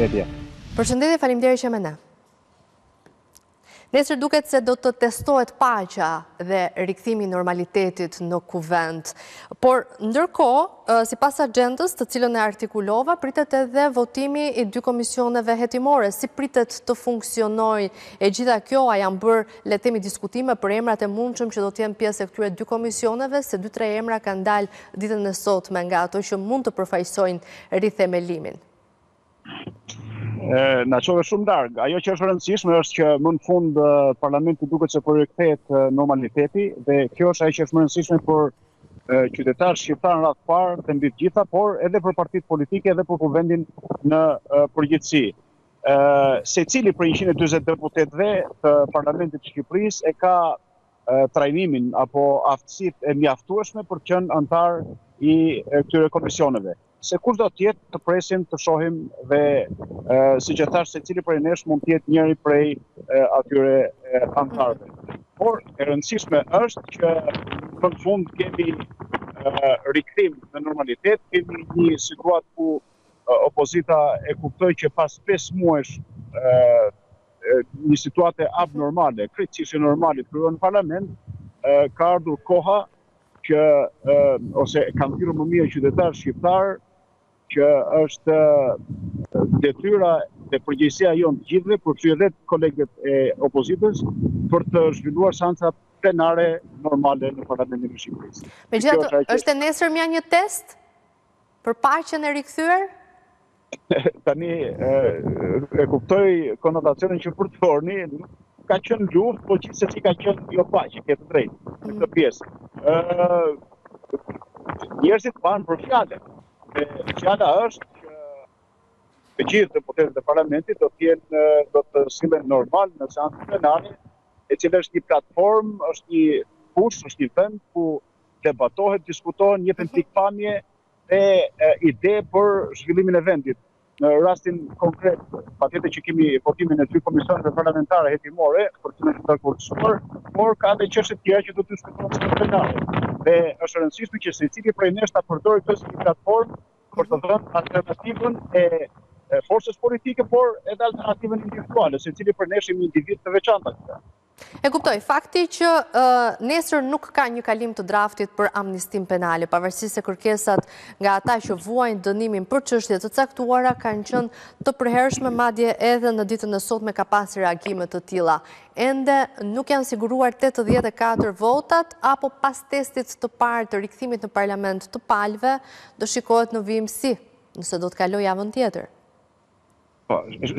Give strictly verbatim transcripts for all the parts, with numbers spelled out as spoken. media. Përshëndetje, faleminderit që me ne. Nesër duket se do të testohet paqja dhe rikthimi I normalitetit në kuvent. Por ndërkohë, sipas agjendës të cilën e artikulova, pritet edhe votimi I dy komisioneve hetimore. Si pritet të funksionojë e gjitha kjo, a janë bërë le të themi diskutime për emrat e mundshëm që do të jenë pjesë e këtyre dy komisioneve, se dy tre emra kanë dalë ditën e sotme nga ato që mund të përfaqësojnë rithemelimin. Na qove shumë larg. Ajo që është rëndësishme është që më në fund parlamenti duket se po rikthehet normaliteti dhe kjo është ajo që është më rëndësishme për qytetarët shqiptarë radh parë të mbi të gjitha, por edhe për partitë politike dhe për kuvendin në përgjithësi. Secili prej njëqind e dyzet deputetëve të parlamentit të Shqipërisë e ka trajnimin apo aftësitë e mjaftueshme për të qenë antar I këtyre komisioneve. Se kur do të jetë të presim, të shohim dhe si që thash se cili prej nesh mund të jetë njëri prej atyre antarëve. Por e rëndësishme është që në fund kemi rikthim në normalitet, kemi një situatë ku opozita e kuptoi që pas pesë muajsh një situatë abnormale, krejtësisht e normale për në parlament, ka ardhur koha që ose kanë thirrur më mirë qytetarët shqiptarë që është detyra dhe përgjegjësia jonë të gjithëve, përfshirë edhe kolegët e opozitës, për të zhvilluar seanca plenare normale në Parlamentin e Shqipërisë. Megjithatë, është nesërmja një test për paqen e rikthyer? Tani e kuptoj konotacionin që përdorni, ka qenë luftë, po gjithsesi ka qenë jo paqe, ke të drejtë, në këtë pjesë. Njerëzit banë për fjalë. Fjala është që të gjithë deputetët e parlamentit do të jenë do të sillen normal në seancën plenare, e cila është një platformë, është një fushë, është një vend ku debatohet, diskutohen, jepen pikpamje e ide për zhvillimin e vendit. Në rastin konkret, patjetër që kemi votimin e dy komisioneve parlamentare hetimore për të ndërtuar kursuar, por ka edhe çështje të tjera që do të diskutohen në plenare. Dhe është rëndësishme që secili prej nesh ta përdorë këtë si platformë për të dhënë alternativën e forcës politike, por edhe alternativën individuale, secili prej nesh është një individ të veçantë këtu. E kuptoj, fakti që nesër nuk ka një kalim të draftit për amnistin penale, pavarësisht se kërkesat nga ata që vuajnë dënimin për çështje të caktuara kanë qenë të përhershme, madje edhe në ditën e sotme ka pasur reagime të tilla. Ende nuk janë siguruar tetëdhjetë e katër votat, apo pas testit të parë të rikthimit në parlament të palëve, do shikohet në vijimsi, nëse do të kaloj javën tjetër.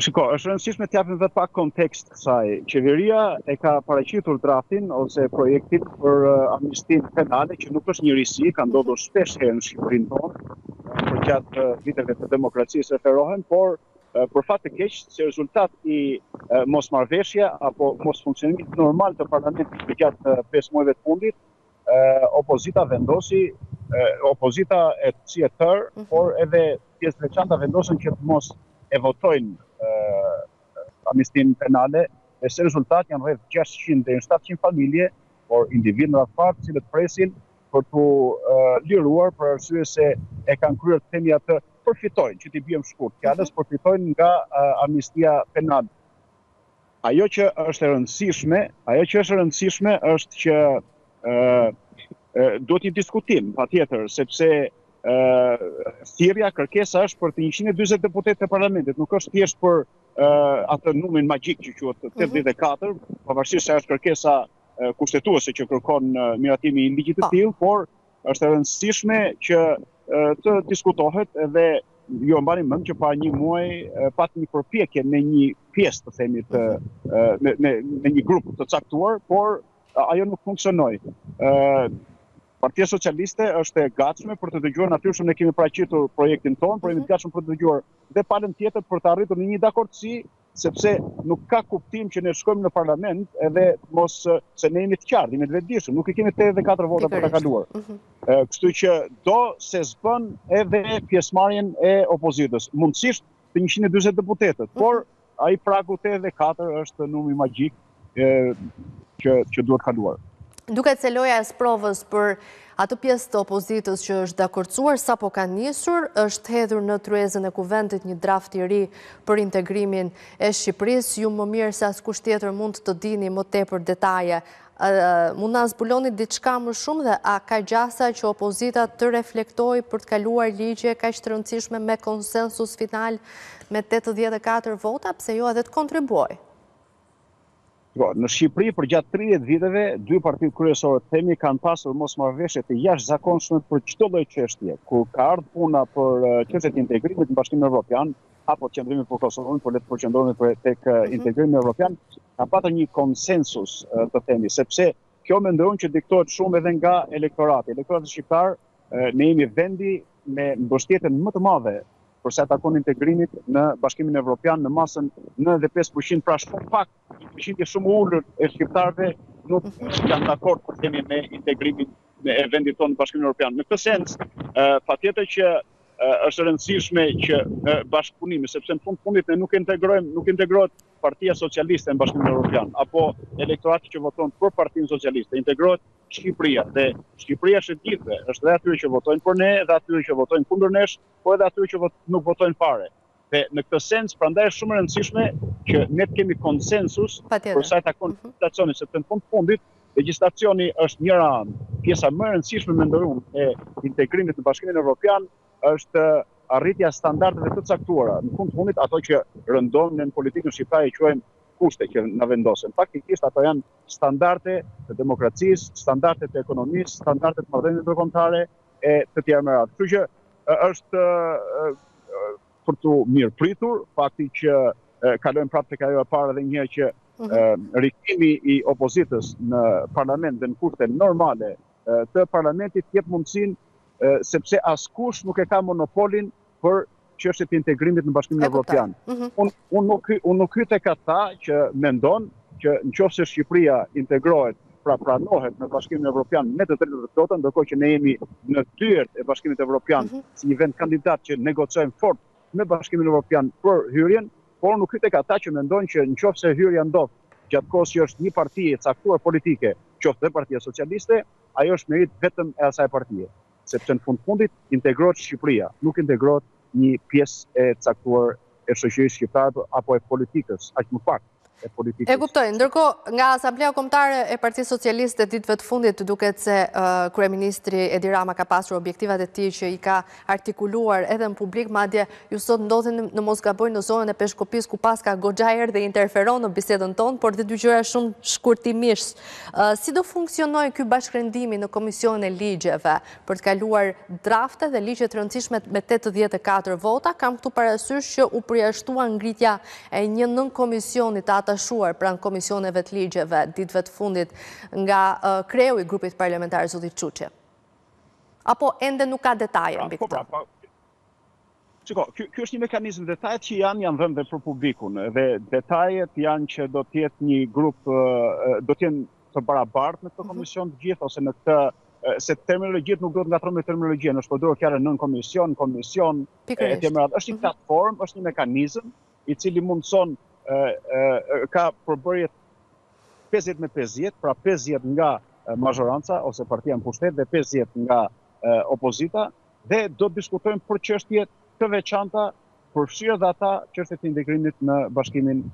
Shiko, është rëndësishme të japim dhe pak kontekst kësaj. Qeveria e ka paraqitur draftin ose projektin për amnistin penale, që nuk është një risi, ka ndodhur shpesh herë në Shqipërinë tonë, përgjatë viteve të demokracisë referohen, por për fat të keq, si rezultat I mosmarrëveshjes apo mosfunksionimit normal të parlamentit përgjatë pesë muajve të fundit, opozita vendosi, opozita e si e tërë, por edhe pjesë të veçanta vendosen që të mos e votojnë amnistin penale, e se rezultat janë rreth gjashtëqind deri në shtatëqind familje, por individ në rafart cilët presin për të liruar për arsye se e kanë kryer të themi atë përfitojnë, që t'i bijem shkurt, kjalës përfitojnë nga amnistia penale. Ajo që është rëndësishme, ajo që është rëndësishme është që duhet një diskutim, patjetër, sepse thirrja, kërkesa është për të njëqind e dyzet deputetët e parlamentit, nuk është thjesht për atë numrin magjik që quhet tetëdhjetë e katër, pavarësisht se është kërkesa kushtetuese që kërkon miratimin e ligjit të tillë, por është e rëndësishme që të diskutohet edhe ju e mbani mend që para një muaji pat një përpjekje me një pjesë të themi të me një grup të caktuar, por ajo nuk funksionoi. Partia Socialiste është e gatshme për të dëgjuar, natyrshëm ne kemi paraqitur projektin tonë, por jemi të gatshëm për të dëgjuar dhe palën tjetër për të arritur në një dakordsi, sepse nuk ka kuptim që ne shkojmë në parlament edhe mos se ne jemi të qartë, jemi të vetëdijshëm, nuk I kemi tetëdhjetë e katër vota për ta kaluar. Kështu që do se zbën edhe pjesëmarrjen e opozitës, mundësisht të njëqind e dyzet deputetët, por ai pragu tetëdhjetë e katër është numri magjik që duhet kaluar. Duket se loja e sprovës për atë pjesë të opozitës që është dakërcuar sapo ka nisur, është hedhur në tryezën e kuvendit një draft i ri për integrimin e Shqipërisë. Ju më mirë se askush tjetër mund të dini më tepër detaje. Mund na zbuloni diçka më shumë dhe a ka gjasa që opozita të reflektojë për të kaluar ligje kaq të rëndësishme me konsensus final me tetëdhjetë e katër vota, pse jo edhe të kontribuojë? Në Shqipëri, për gjatë tridhjetë viteve, dy partitë kryesore të themi kanë pasur mosmarrëveshje të jashtëzakonshme për çdo lloj çështje, ku ka ardhur puna për çështjet e integrimit në Bashkimin Evropian, apo qëndrimin për Kosovën, por le të përqendrohemi tek integrimi evropian, ka patur një konsensus të themi, sepse kjo mendon që diktohet shumë edhe nga elektorati. Elektorati shqiptar, ne jemi vendi me mbështetjen më të madhe për sa takon integrimit në Bashkimin Evropian në masën nëntëdhjetë e pesë përqind, pra shumë pak, përqindje shumë ulur e shqiptarëve nuk janë dakord për themi me integrimin e vendit tonë në Bashkimin Evropian. Në këtë sens, patjetër që është rëndësishme që bashkëpunimi, sepse në fund fundit ne nuk integrojmë, nuk integrohet Partia Socialiste në Bashkimin Evropian, apo elektorati që voton për Partinë Socialiste, integrohet Shqipëria, dhe Shqipëria është e gjithëve, është dhe atyre që votojnë për ne, dhe atyre që votojnë kundër nesh, po edhe atyre që nuk votojnë fare. Dhe në këtë sens, prandaj është shumë e rëndësishme që ne të kemi konsensus për sa i takon legjislacionit, sepse në fund fundit legjislacioni është njëra pjesa më e rëndësishme mendorum e integrimit në Bashkimin Evropian, është arritja standardeve të caktuara. Në fund fundit ato që rëndonë në politikën shqiptare i quajmë kushte që na vendosen. Faktikisht ato janë standarde të demokracisë, standarde të ekonomisë, standarde të marrëdhënieve ndërkombëtare e të tjera më radhë. Kështu që është për tu mirë pritur, fakti që kalojmë prapë tek ajo e parë edhe një herë që rikthimi i opozitës në parlament dhe në kushte normale të parlamentit jep mundësinë sepse askush nuk e ka monopolin për çështjet e integrimit në Bashkimin Evropian. Unë nuk hyj tek ata që mendon që nëse Shqipëria integrohet, pra pranohet në Bashkimin Evropian me të drejtat e plota, ndërkohë që ne jemi në dyert e Bashkimit Evropian, si një vend kandidat që negocojmë fort me Bashkimin Evropian për hyrjen, por nuk hyj tek ata që mendojnë që nëse hyrja ndodh gjatë kohës që është një parti e caktuar politike, qoftë edhe Partia Socialiste, ajo është merit vetëm e asaj partie. Sepse në fund fundit integrohet Shqipëria, nuk integrohet një pjesë e caktuar e shoqërisë shqiptare apo e politikës, aq më pak e politikës. E kuptoj, ndërkohë nga Asamblea Kombëtare e Partisë Socialiste ditëve të fundit duket se uh, kryeministri Edi Rama ka pasur objektivat e tij që i ka artikuluar edhe në publik, madje ju sot ndodhen në Mosgaboj në zonën e Peshkopisë ku paska goxha erdhi dhe interferon në bisedën tonë, por dhe dy gjëra shumë shkurtimisht. Uh, si do funksionojë ky bashkëndimi në Komisionin e Ligjeve për të kaluar drafte dhe ligje të rëndësishme me tetëdhjetë e katër vota? Kam këtu parasysh që u përjashtua ngritja e një nën komisioni të atashuar pranë komisioneve të ligjeve ditëve të fundit nga kreu i grupit parlamentar zoti Çuçi. Apo ende nuk ka detaje mbi këtë? Shiko, ky është një mekanizëm, detajet që janë janë dhënë për publikun dhe detajet janë që do të jetë një grup, do të jenë të barabartë në këtë komision të gjithë ose në këtë se terminologjit nuk do të ngatërojmë me terminologjinë, është përdorur fjala nën komision, komision, etj. Është një platformë, është një mekanizëm i cili mundson ka përbërje pesëdhjetë me pesëdhjetë, pra pesëdhjetë nga majoranca ose partia në pushtet dhe pesëdhjetë nga opozita, dhe do të diskutojmë për çështje të veçanta, përfshirë dhe ata çështjet e integrimit në Bashkimin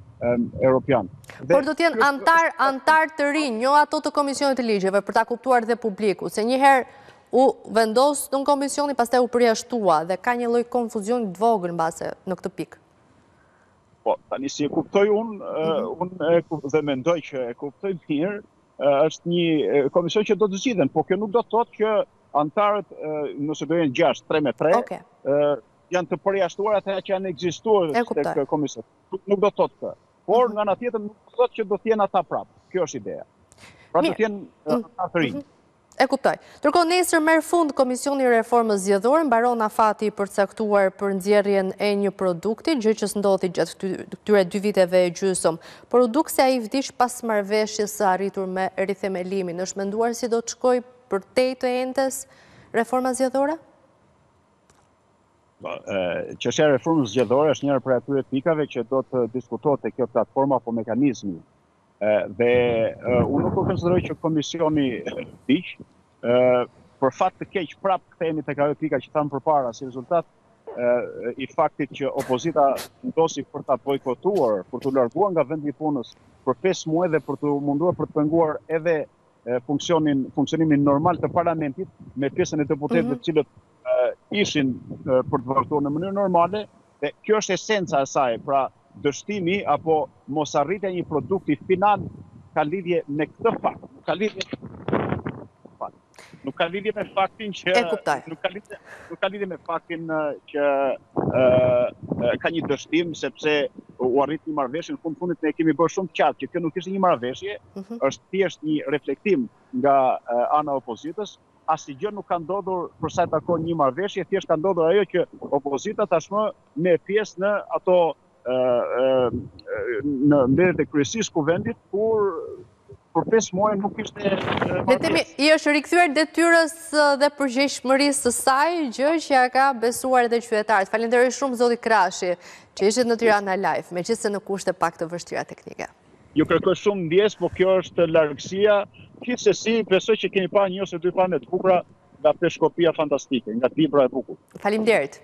Evropian. Por do të jenë antar antar të rinj, jo ato të komisionit të ligjeve, për ta kuptuar dhe publiku, se një herë u vendos në komisioni, pastaj u përjashtua dhe ka një lloj konfuzioni të vogël mbase në këtë pikë. Po, tani si e kuptoj unë, unë dhe mendoj që e kuptoj mirë, është një komision që do të zgjidhen, po kjo nuk do të thotë që antarët, nëse do jenë gjashtë, tre me tre, janë të përjashtuar ata që janë ekzistuar tek komisioni. Nuk do të thotë këtë. Por nga ana tjetër nuk do të thotë që do të jenë ata prapë. Kjo është ideja. Pra do të jenë ata të rinj. E kuptoj. Ndërkohë nesër merr fund Komisioni i Reformës Zgjedhore, mbaron afati i përcaktuar për nxjerrjen e një produkti, gjë që ndodhi gjatë këtyre dy viteve e gjysmë. Por u duk se ai vdiq pas marrëveshjes së arritur me rithemelimin. Është menduar si do të shkojë për tej të entes reforma zgjedhore? Çështja e reformës zgjedhore është njëra prej atyre pikave që do të diskutohet te kjo platforma apo mekanizmi Dhe unë nuk konsideroj që komisioni hiq, për fat të keq prap kthehemi tek ajo pika që tham përpara si rezultat i faktit që opozita vendosi për ta bojkotuar, për t'u larguar nga vendi i punës për pesë muaj dhe për t'u munduar për të penguar edhe funksionin funksionimin normal të parlamentit me pjesën e deputetëve të cilët ishin për të votuar në mënyrë normale dhe kjo është esenca e saj, pra dështimi apo mosarritja e një produkti final ka lidhje me këtë fakt, ka lidhje Nuk ka lidhje me faktin që nuk ka lidhje nuk ka lidhje me faktin që ka një dështim sepse u arrit një marrëveshje në fund fundit ne kemi bërë shumë të qartë që kjo nuk ishte një marrëveshje, është thjesht një reflektim nga ana e opozitës, asgjë nuk ka ndodhur për sa i takon një marrëveshje, thjesht ka ndodhur ajo që opozita tashmë merr pjesë në ato në mbledhjet e kryesisë kuvendit kur Për pesë muaj nuk ishte marrëveshje. I është rikthyer detyrës dhe përgjegjshmërisë së saj, gjë që ja ka besuar edhe qytetarët. Falenderoj shumë zoti Krrashi, që ishit në Tirana Live, megjithëse në kushte pak të vështira teknike. Ju kërkoj shumë ndjes, por kjo është largësia. Gjithsesi, besoj që keni parë një ose dy pamje të bukura nga Peshkopia fantastike, nga Dibra e bukur. Faleminderit.